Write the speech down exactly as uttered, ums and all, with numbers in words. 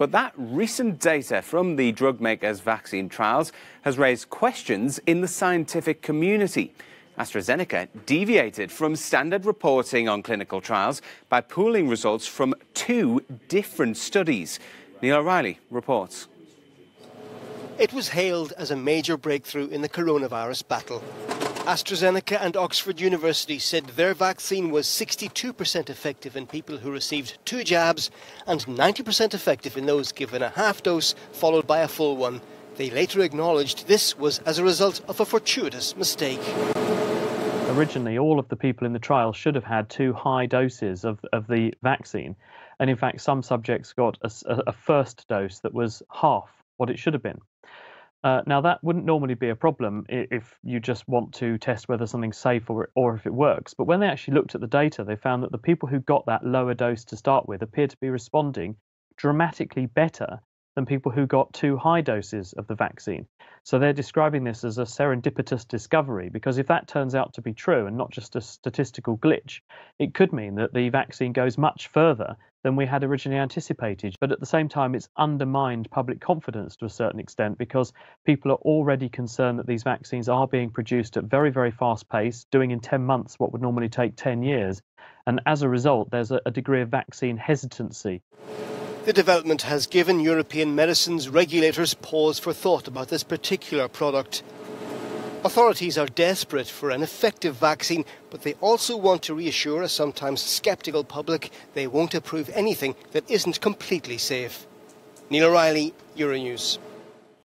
But that recent data from the drug maker's vaccine trials has raised questions in the scientific community. AstraZeneca deviated from standard reporting on clinical trials by pooling results from two different studies. Neil O'Reilly reports. It was hailed as a major breakthrough in the coronavirus battle. AstraZeneca and Oxford University said their vaccine was sixty-two percent effective in people who received two jabs and ninety percent effective in those given a half dose followed by a full one. They later acknowledged this was as a result of a fortuitous mistake. Originally, all of the people in the trial should have had two high doses of, of the vaccine. And in fact, some subjects got a, a first dose that was half what it should have been. Uh, now, that wouldn't normally be a problem if you just want to test whether something's safe or, or if it works. But when they actually looked at the data, they found that the people who got that lower dose to start with appeared to be responding dramatically better than people who got two high doses of the vaccine. So they're describing this as a serendipitous discovery, because if that turns out to be true and not just a statistical glitch, it could mean that the vaccine goes much further than we had originally anticipated. But at the same time, it's undermined public confidence to a certain extent, because people are already concerned that these vaccines are being produced at very, very fast pace, doing in ten months what would normally take ten years. And as a result, there's a degree of vaccine hesitancy. The development has given European medicines regulators pause for thought about this particular product. Authorities are desperate for an effective vaccine, but they also want to reassure a sometimes sceptical public they won't approve anything that isn't completely safe. Neil O'Reilly, Euronews.